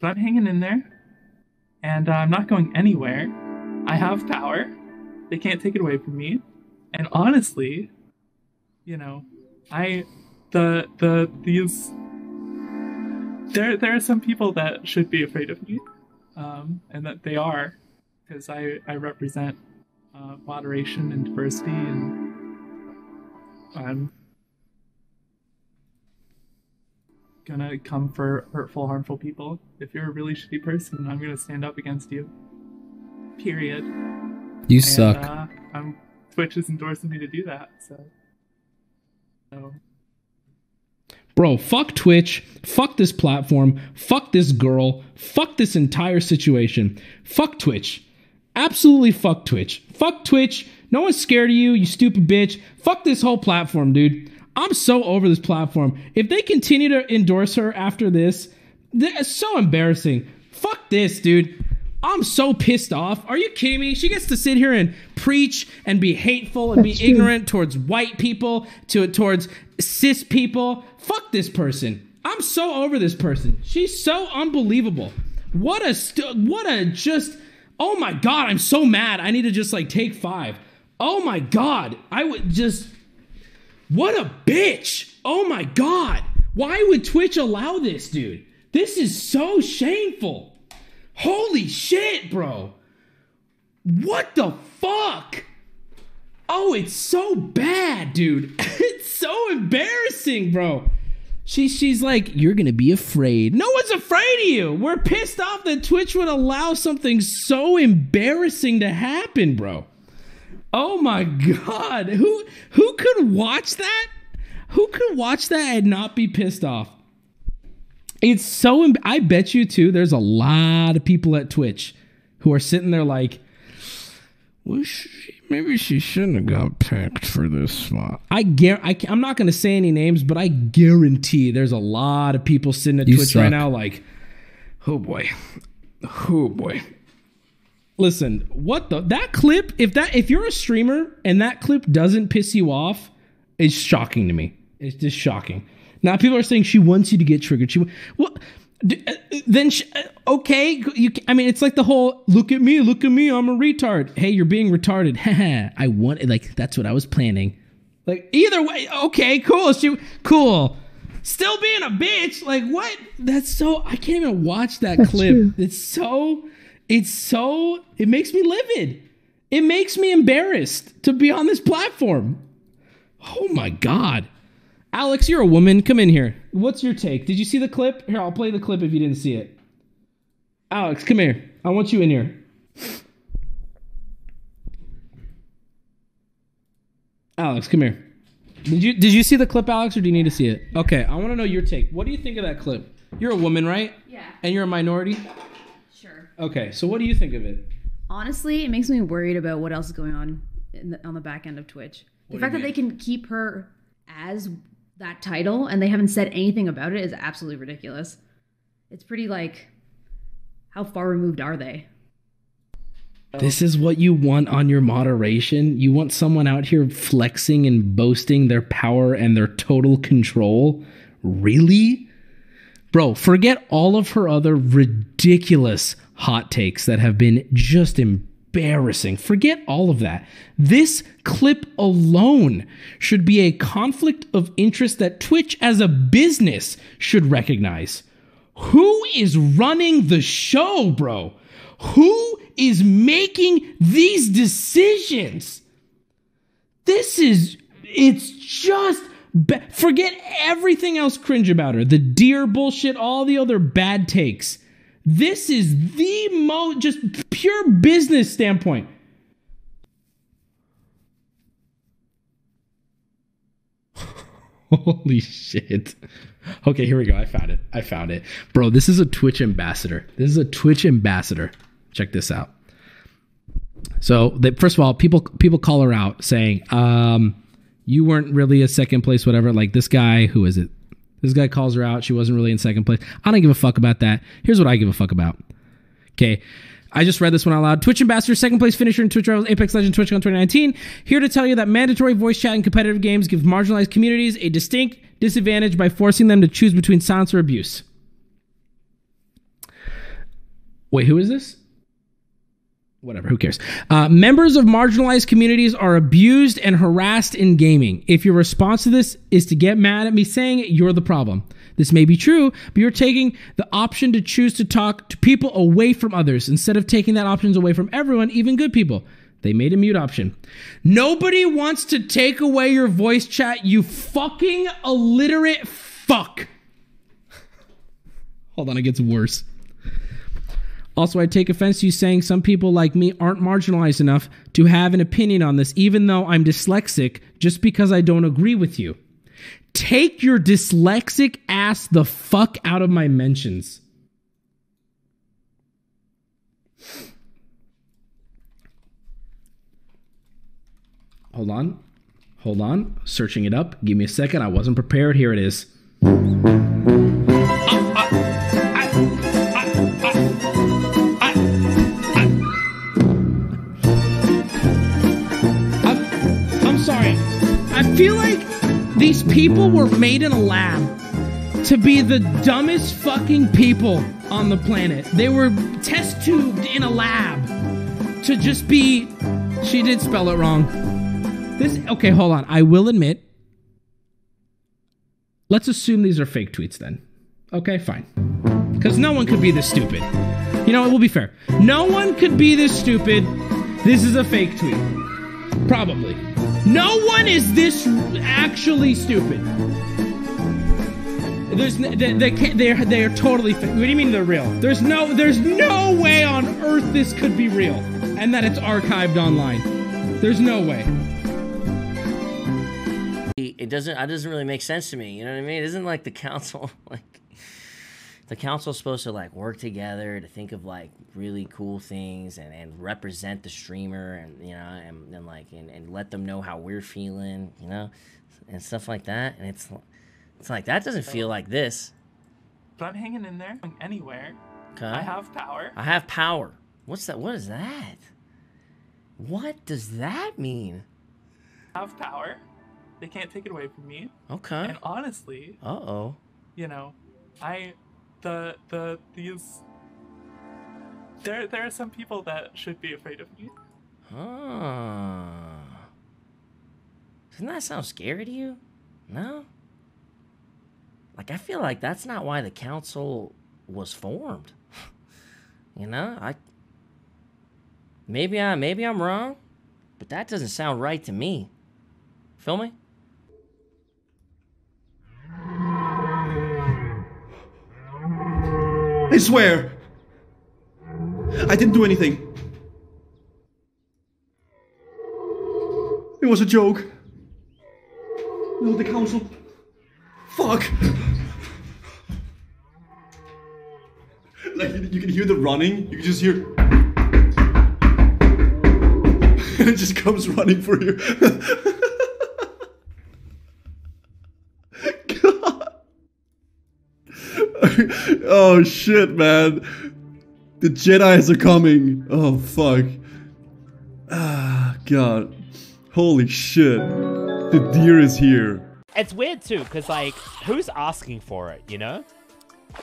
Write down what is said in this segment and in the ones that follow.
but I'm hanging in there, and I'm not going anywhere. I have power. They can't take it away from me. And honestly, you know, there are some people that should be afraid of me, and that they are, because I represent moderation and diversity, and I'm gonna come for hurtful, harmful people. If you're a really shitty person, I'm gonna stand up against you. Period. You suck. Twitch is endorsing me to do that, so. Bro, fuck Twitch, fuck this platform, fuck this girl, fuck this entire situation. Fuck Twitch. Absolutely fuck Twitch. Fuck Twitch. No one's scared of you, you stupid bitch. Fuck this whole platform, dude. I'm so over this platform. If they continue to endorse her after this, it's so embarrassing. Fuck this, dude. I'm so pissed off. Are you kidding me? She gets to sit here and preach and be hateful and be ignorant towards white people, towards cis people. Fuck this person. I'm so over this person. She's so unbelievable. What a just... Oh my God, I'm so mad. I need to just like take five. Oh my God. I would just... What a bitch. Oh my God. Why would Twitch allow this, dude? This is so shameful. Holy shit, bro. What the fuck? Oh, it's so bad, dude. It's so embarrassing, bro. She's like, you're gonna be afraid. No one's afraid of you. We're pissed off that Twitch would allow something so embarrassing to happen, bro. Oh my God. Who could watch that? Who could watch that and not be pissed off? It's so... I bet you, too, there's a lot of people at Twitch who are sitting there like, well, maybe she shouldn't have got picked for this spot. I'm not going to say any names, but I guarantee there's a lot of people sitting at Twitch right now like, oh, boy. Oh, boy. Listen, what the... That clip, if you're a streamer and that clip doesn't piss you off, it's shocking to me. It's just shocking. Now people are saying she wants you to get triggered. I mean, it's like the whole look at me, I'm a retard." Hey, you're being retarded. I wanted, like, that's what I was planning. Like, either way, okay, cool. Cool. Still being a bitch. Like, what? That's so... I can't even watch that clip. True. It makes me livid. It makes me embarrassed to be on this platform. Oh my God. Alex, you're a woman. Come in here. What's your take? Did you see the clip? Here, I'll play the clip if you didn't see it. Alex, come here. I want you in here. Alex, come here. Did you see the clip, Alex, or do you need to see it? Okay, I want to know your take. What do you think of that clip? You're a woman, right? Yeah. And you're a minority? Sure. Okay, so what do you think of it? Honestly, it makes me worried about what else is going on on the back end of Twitch. The fact that they can keep her as... that title and they haven't said anything about it is absolutely ridiculous. It's pretty like, how far removed are they? This is what you want on your moderation. You want someone out here flexing and boasting their power and their total control? Really? Bro, forget all of her other ridiculous hot takes that have been just embarrassing. Forget all of that. This clip alone should be a conflict of interest that Twitch as a business should recognize. Who is running the show, bro? Who is making these decisions? This is... It's just... Forget everything else cringe about her. The deer bullshit, all the other bad takes. This is the most, just pure business standpoint. Holy shit. Okay, here we go. I found it. I found it. Bro, this is a Twitch ambassador. This is a Twitch ambassador. Check this out. So, first of all, people call her out saying, you weren't really a second place, whatever. Like this guy, who is it? This guy calls her out. She wasn't really in second place. I don't give a fuck about that. Here's what I give a fuck about. Okay. I just read this one out loud. Twitch ambassador, second place finisher in Twitch Rivals, Apex Legends, TwitchCon 2019. Here to tell you that mandatory voice chat in competitive games gives marginalized communities a distinct disadvantage by forcing them to choose between silence or abuse. Wait, who is this? Whatever, who cares? Members of marginalized communities are abused and harassed in gaming. If your response to this is to get mad at me saying you're the problem, this may be true, but you're taking the option to choose to talk to people away from others instead of taking that option away from everyone, even good people. They made a mute option. Nobody wants to take away your voice chat, you fucking illiterate fuck. Hold on, it gets worse. Also, I take offense to you saying some people like me aren't marginalized enough to have an opinion on this, even though I'm dyslexic, just because I don't agree with you. Take your dyslexic ass the fuck out of my mentions. Hold on. Hold on. Searching it up. Give me a second. I wasn't prepared. Here it is. I'm sorry. I feel like these people were made in a lab to be the dumbest fucking people on the planet. They were test tubed in a lab to just be... She did spell it wrong. This, okay, hold on. I will admit, let's assume these are fake tweets then. Okay, fine. Because no one could be this stupid. You know, it will be fair. No one could be this stupid. This is a fake tweet. Probably. No one is this actually stupid. There's, they are totally fake. What do you mean they're real? There's no way on earth this could be real and that it's archived online. There's no way. It doesn't really make sense to me. You know what I mean? It isn't like the council, like the council's supposed to like work together to think of like really cool things and represent the streamer and, you know, and let them know how we're feeling, you know, and stuff like that. And it's like, that doesn't feel like this. But I'm hanging in there anywhere. Okay. I have power. I have power. What's that? What is that? What does that mean? I have power. They can't take it away from me. Okay. And honestly, you know, there are some people that should be afraid of me. Huh. Doesn't that sound scary to you? No? Like, I feel like that's not why the council was formed. You know, maybe I'm wrong, but that doesn't sound right to me. Feel me? I swear, I didn't do anything. It was a joke. No, the council. Fuck. Like, you can hear the running. You can just hear. It just comes running for you. Oh shit, man. The Jedis are coming. Oh fuck. Ah, God. Holy shit. The deer is here. It's weird too, because like, who's asking for it, you know?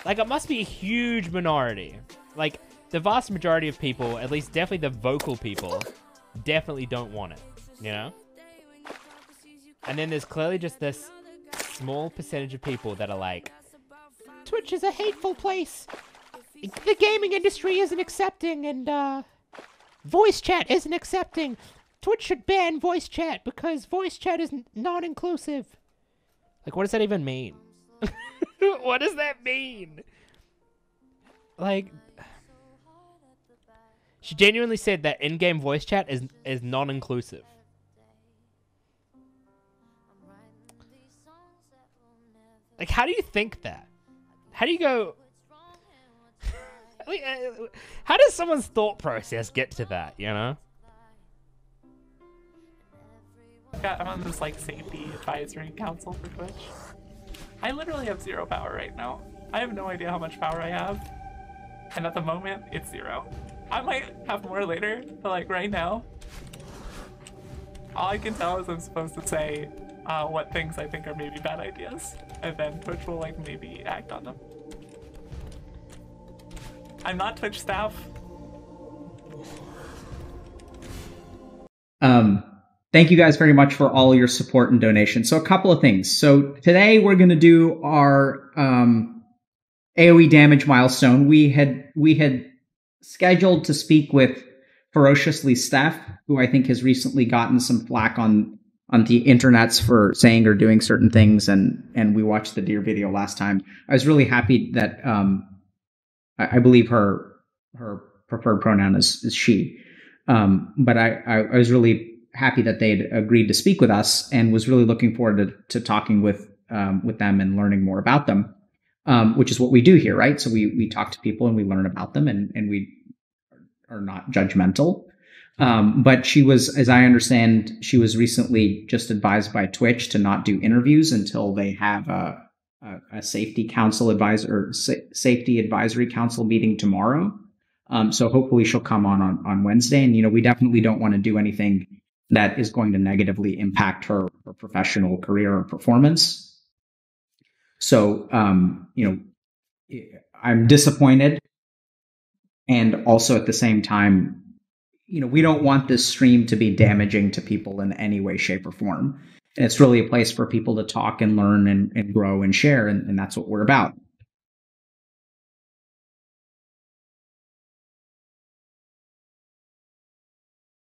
Like, it must be a huge minority. Like, the vast majority of people, at least definitely the vocal people, definitely don't want it, you know? And then there's clearly just this small percentage of people that are like, Twitch is a hateful place. The gaming industry isn't accepting, and voice chat isn't accepting. Twitch should ban voice chat because voice chat is not inclusive. Like, what does that even mean? What does that mean? Like, she genuinely said that in-game voice chat is non-inclusive. Like, how do you think that? How do you go... How does someone's thought process get to that, you know? Yeah, I'm on this, like, safety advisory council for Twitch. I literally have zero power right now. I have no idea how much power I have. And at the moment, it's zero. I might have more later, but, like, right now... All I can tell is I'm supposed to say... what things I think are maybe bad ideas, and then Twitch will like maybe act on them. I'm not Twitch staff. Thank you guys very much for all your support and donations. So a couple of things. So today we're going to do our AoE damage milestone. We had scheduled to speak with Ferociously Steph, who I think has recently gotten some flack on the internets for saying or doing certain things, and we watched the deer video last time. I was really happy that I believe her preferred pronoun is she. But I was really happy that they'd agreed to speak with us, and was really looking forward to talking with them and learning more about them, which is what we do here, right? So we talk to people and we learn about them, and we are not judgmental. But she was, as I understand, she was recently just advised by Twitch to not do interviews until they have a safety council advisor, safety advisory council meeting tomorrow. So hopefully she'll come on Wednesday. And, you know, we definitely don't want to do anything that is going to negatively impact her professional career or performance. So, you know, I'm disappointed. And also at the same time, you know, we don't want this stream to be damaging to people in any way, shape, or form. And it's really a place for people to talk and learn and grow and share. And that's what we're about.